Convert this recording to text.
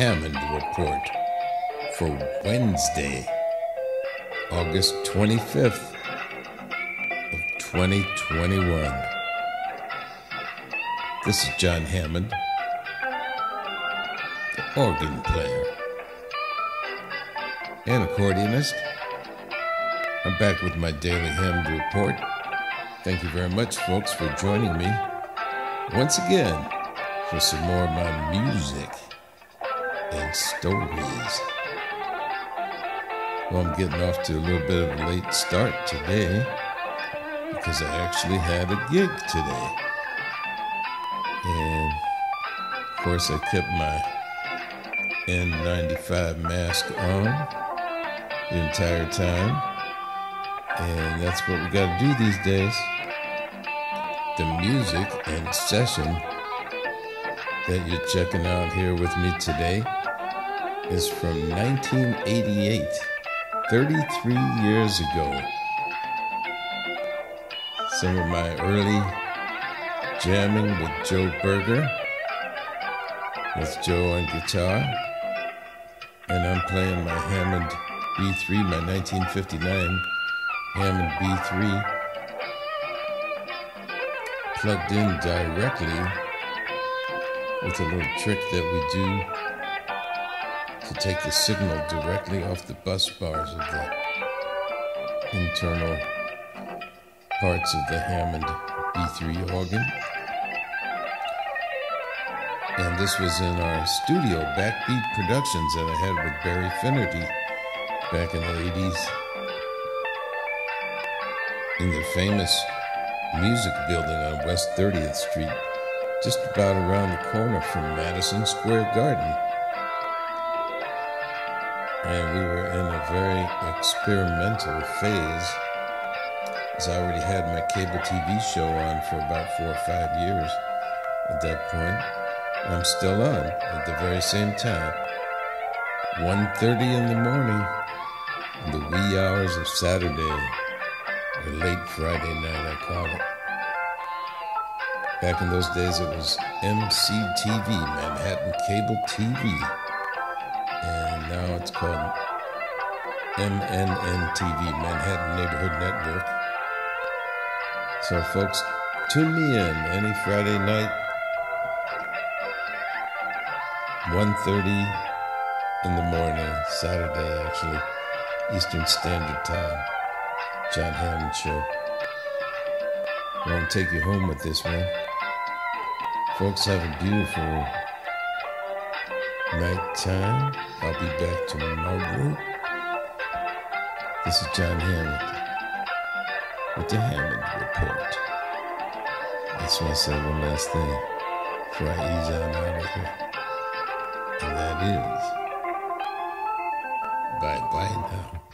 Hammond Report for Wednesday, August 25th of 2021. This is Jon Hammond, the organ player and accordionist. I'm back with my daily Hammond Report. Thank you very much, folks, for joining me once again for some more of my music and stories. Well, I'm getting off to a little bit of a late start today because I actually had a gig today. And of course I kept my N95 mask on the entire time. And that's what we gotta do these days. The music and session that you're checking out here with me today is from 1988. 33 years ago. Some of my early jamming with Joe Berger, with Joe on guitar, and I'm playing my Hammond B3, my 1959 Hammond B3, plugged in directly with a little trick that we do to take the signal directly off the bus bars of the internal parts of the Hammond B3 organ. And this was in our studio, BackBeat Productions, that I had with Barry Finnerty back in the 80s in the famous music building on West 30th Street, just about around the corner from Madison Square Garden. And we were in a very experimental phase, as I already had my cable TV show on for about 4 or 5 years at that point. I'm still on at the very same time, 1:30 in the morning, in the wee hours of Saturday, or late Friday night, I call it. Back in those days, it was MCTV, Manhattan Cable TV. And now it's called MNN-TV, Manhattan Neighborhood Network. So folks, tune me in any Friday night, 1:30 in the morning, Saturday actually, Eastern Standard Time, Jon Hammond Show. I'm going to take you home with this one. Folks, have a beautiful nighttime. I'll be back tomorrow. This is Jon Hammond with the Hammond Report. I just want to say one last thing before I ease on out of here, and that is bye-bye now.